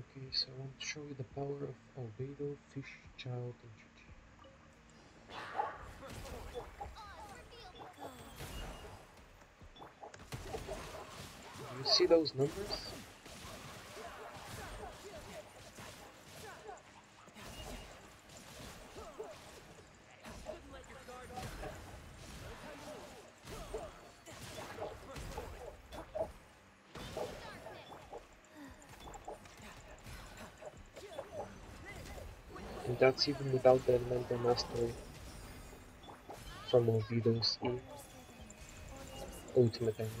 Okay, so I want to show you the power of albedo, fish, child, and GG. Do you see those numbers? And that's even without the elemental mastery from Albedo's E ultimate angle.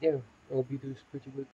Yeah, Albedo is pretty good.